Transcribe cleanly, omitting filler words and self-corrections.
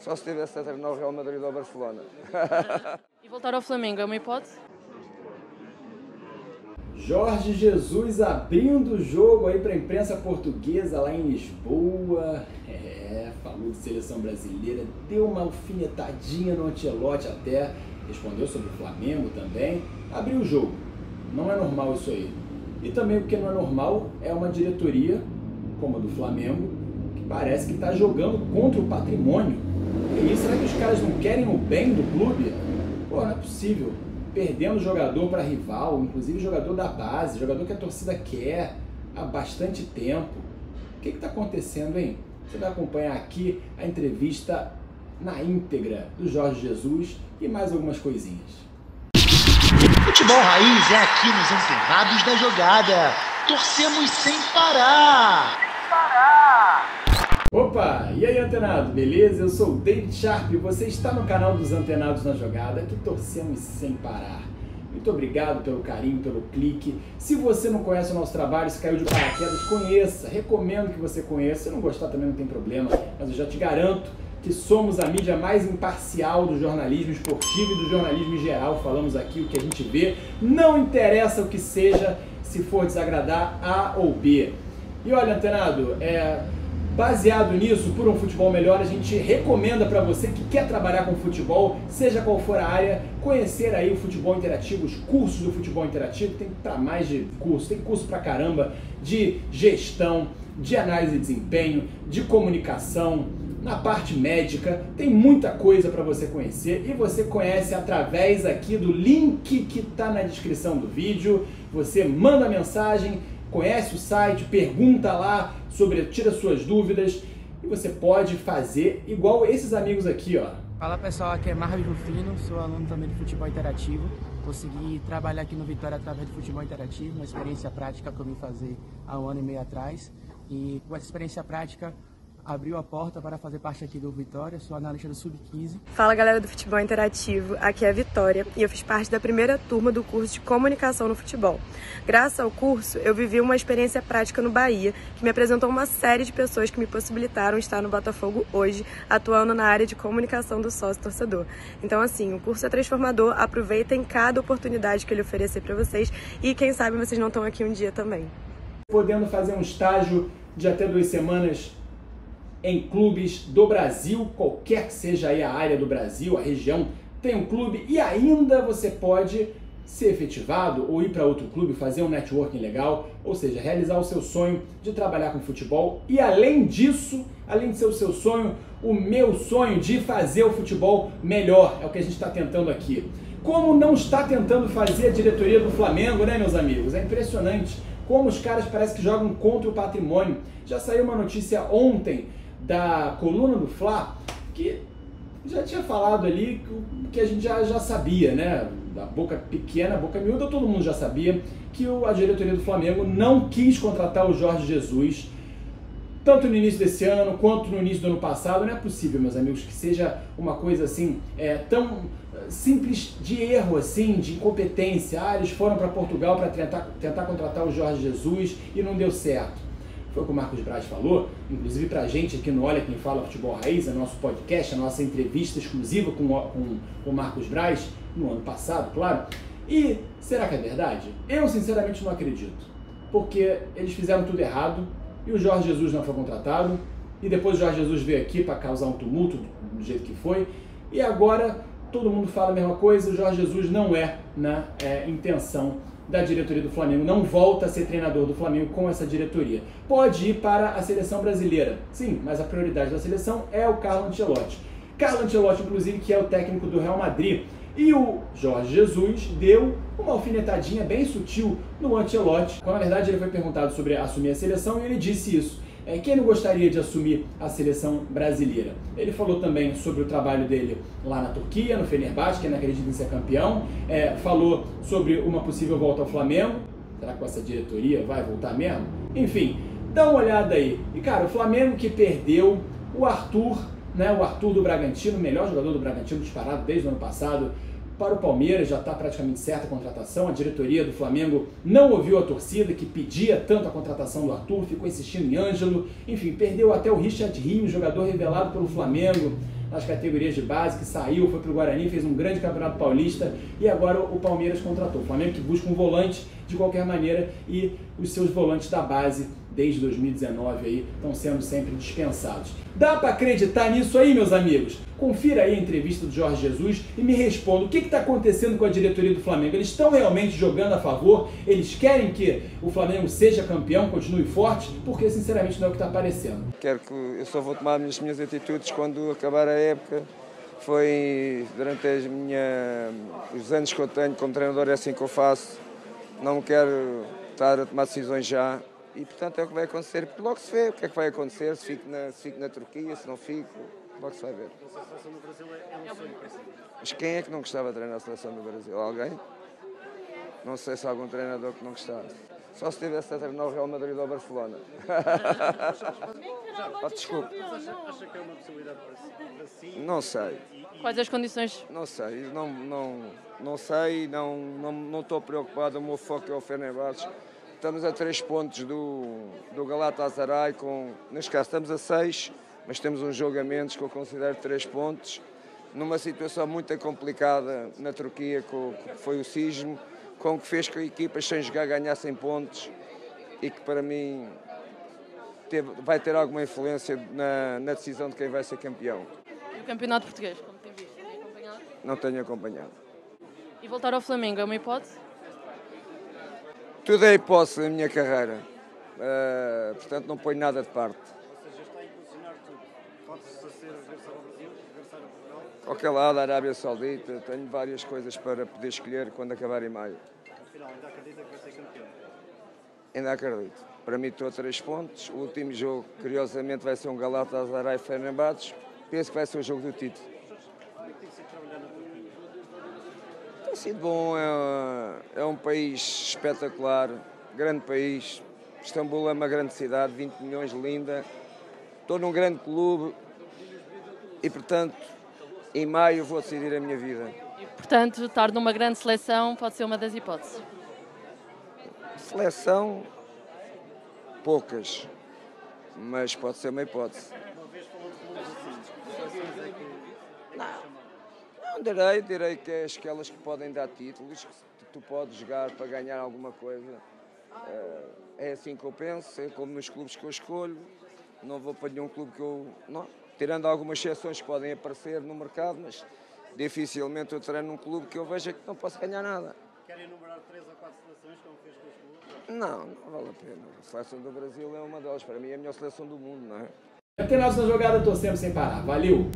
Só se tivesse a treinar o Real Madrid ou Barcelona. E voltar ao Flamengo é uma hipótese? Jorge Jesus abrindo o jogo aí para a imprensa portuguesa lá em Lisboa. Falou de seleção brasileira, deu uma alfinetadinha no Ancelotti até, respondeu sobre o Flamengo também. Abriu o jogo. Não é normal isso aí. E também porque não é normal é uma diretoria, como a do Flamengo, que parece que está jogando contra o patrimônio. E será que os caras não querem o bem do clube? Pô, não é possível. Perdendo jogador para rival, inclusive jogador da base, jogador que a torcida quer há bastante tempo. O que está acontecendo, hein? Você vai acompanhar aqui a entrevista na íntegra do Jorge Jesus e mais algumas coisinhas. Futebol Raiz é aqui nos Antenados da Jogada. Torcemos sem parar! Sem parar! Opa! E aí, antenado? Beleza? Eu sou o David Sharp e você está no canal dos Antenados na Jogada, que torcemos sem parar. Muito obrigado pelo carinho, pelo clique. Se você não conhece o nosso trabalho, se caiu de paraquedas, conheça. Recomendo que você conheça. Se não gostar também não tem problema, mas eu já te garanto que somos a mídia mais imparcial do jornalismo esportivo e do jornalismo em geral. Falamos aqui o que a gente vê. Não interessa o que seja, se for desagradar A ou B. E olha, antenado, baseado nisso, por um futebol melhor, a gente recomenda para você que quer trabalhar com futebol, seja qual for a área, conhecer aí o futebol interativo, os cursos do futebol interativo, tem para mais de curso, tem curso pra caramba de gestão, de análise de desempenho, de comunicação, na parte médica, tem muita coisa para você conhecer e você conhece através aqui do link que tá na descrição do vídeo, você manda mensagem, conhece o site, pergunta lá, tira suas dúvidas e você pode fazer igual esses amigos aqui, ó. Fala pessoal, aqui é Márcio Rufino, sou aluno também de Futebol Interativo. Consegui trabalhar aqui no Vitória através do Futebol Interativo, uma experiência prática que eu vim fazer há um ano e meio atrás. E com essa experiência prática abriu a porta para fazer parte aqui do Vitória, sou analista do Sub-15. Fala galera do Futebol Interativo, aqui é a Vitória e eu fiz parte da primeira turma do curso de Comunicação no Futebol. Graças ao curso, eu vivi uma experiência prática no Bahia, que me apresentou uma série de pessoas que me possibilitaram estar no Botafogo hoje, atuando na área de comunicação do sócio-torcedor. Então assim, o curso é transformador, aproveitem cada oportunidade que ele oferecer para vocês e quem sabe vocês não estão aqui um dia também. Podendo fazer um estágio de até 2 semanas em clubes do Brasil, qualquer que seja aí a área do Brasil, a região, tem um clube e ainda você pode ser efetivado ou ir para outro clube, fazer um networking legal, ou seja, realizar o seu sonho de trabalhar com futebol e além disso, além de ser o seu sonho, o meu sonho de fazer o futebol melhor, é o que a gente está tentando aqui. Como não está tentando fazer a diretoria do Flamengo, né, meus amigos? É impressionante como os caras parece que jogam contra o patrimônio. Já saiu uma notícia ontem da coluna do Fla, que já tinha falado ali que a gente já sabia, né? Da boca pequena, boca miúda, todo mundo já sabia que a diretoria do Flamengo não quis contratar o Jorge Jesus, tanto no início desse ano quanto no início do ano passado. Não é possível, meus amigos, que seja uma coisa assim, tão simples de erro, assim, de incompetência. Ah, eles foram para Portugal para tentar contratar o Jorge Jesus e não deu certo. Foi o que o Marcos Braz falou, inclusive pra gente aqui no Olha Quem Fala Futebol Raiz, é nosso podcast, a nossa entrevista exclusiva com o Marcos Braz, no ano passado, claro. E será que é verdade? Eu sinceramente não acredito, porque eles fizeram tudo errado e o Jorge Jesus não foi contratado, e depois o Jorge Jesus veio aqui para causar um tumulto do jeito que foi, e agora todo mundo fala a mesma coisa, o Jorge Jesus não é na intenção da diretoria do Flamengo, não volta a ser treinador do Flamengo com essa diretoria. Pode ir para a seleção brasileira, sim, mas a prioridade da seleção é o Carlo Ancelotti. Carlo Ancelotti, inclusive, que é o técnico do Real Madrid. E o Jorge Jesus deu uma alfinetadinha bem sutil no Ancelotti. Quando, na verdade, ele foi perguntado sobre assumir a seleção e ele disse isso. Quem não gostaria de assumir a seleção brasileira? Ele falou também sobre o trabalho dele lá na Turquia, no Fenerbahçe, que ainda acredita em ser campeão. Falou sobre uma possível volta ao Flamengo. Será que essa diretoria vai voltar mesmo? Enfim, dá uma olhada aí. E cara, o Flamengo que perdeu o Arthur, né? O Arthur do Bragantino, o melhor jogador do Bragantino disparado desde o ano passado, para o Palmeiras, já está praticamente certa a contratação. A diretoria do Flamengo não ouviu a torcida, que pedia tanto a contratação do Arthur, ficou insistindo em Ângelo. Enfim, perdeu até o Richard Rim, jogador revelado pelo Flamengo. nas categorias de base, que saiu, foi para o Guarani, fez um grande campeonato paulista e agora o Palmeiras contratou. O Flamengo que busca um volante de qualquer maneira e os seus volantes da base desde 2019 aí estão sendo sempre dispensados. Dá para acreditar nisso aí, meus amigos? Confira aí a entrevista do Jorge Jesus e me responda o que está acontecendo com a diretoria do Flamengo. Eles estão realmente jogando a favor? Eles querem que o Flamengo seja campeão, continue forte? Porque, sinceramente, não é o que está aparecendo. Quero que eu só vou tomar as minhas atitudes quando acabar a época. Foi durante os anos que eu tenho como treinador, é assim que eu faço. Não quero estar a tomar decisões já. E, portanto, é o que vai acontecer. Porque logo se vê o que é que vai acontecer, se fico na Turquia, se não fico, logo se vai ver. A seleção do Brasil é um sonho para si. Mas quem é que não gostava de treinar a seleção do Brasil? Alguém? Não sei se há algum treinador que não gostava. Só se tivesse a treinar o Real Madrid ou o Barcelona. Desculpe. Acha que é uma possibilidade para si? Não sei. Quais as condições? Não sei. Não sei, não estou preocupado. O meu foco é o Fenerbahçe. Estamos a 3 pontos do Galatasaray, neste caso estamos a 6, mas temos um jogo a menos que eu considero 3 pontos. Numa situação muito complicada na Turquia, que foi o sismo, com que fez que equipas sem jogar ganhassem pontos e que para mim vai ter alguma influência na decisão de quem vai ser campeão. E o campeonato português, como tem visto? Tem acompanhado? Não tenho acompanhado. E voltar ao Flamengo é uma hipótese? Tudo é hipótese na minha carreira, portanto não ponho nada de parte. Ou seja, está a impulsionar tudo? Pode-se ser regressar ao Brasil, regressar a Portugal? Qualquer lado, a Arábia Saudita, tenho várias coisas para poder escolher quando acabar em maio. Afinal, ainda acredita que vai ser campeão? Ainda acredito. Para mim estou a 3 pontos, o último jogo, curiosamente, vai ser um Galatasaray Fenerbahçe, penso que vai ser o jogo do título. Como é que tem sido trabalhar na Turquia? Tem sido bom, é um país espetacular, grande país. Istambul é uma grande cidade, 20 milhões, linda. Estou num grande clube e, portanto, em maio vou decidir a minha vida. E, portanto, estar numa grande seleção pode ser uma das hipóteses? Seleção, poucas, mas pode ser uma hipótese. Uma vez falou de clubes assim? Não. Direi que é aquelas que podem dar títulos, que tu podes jogar para ganhar alguma coisa. É assim que eu penso, é como nos clubes que eu escolho. Não vou para nenhum clube que eu... Não. Tirando algumas exceções que podem aparecer no mercado, mas dificilmente eu treino num clube que eu veja que não posso ganhar nada. Querem enumerar 3 ou 4 seleções como fez com os clubes? Não vale a pena. A seleção do Brasil é uma delas. Para mim é a melhor seleção do mundo, não é? Antenados na Jogada, estou sempre sem parar. Valeu!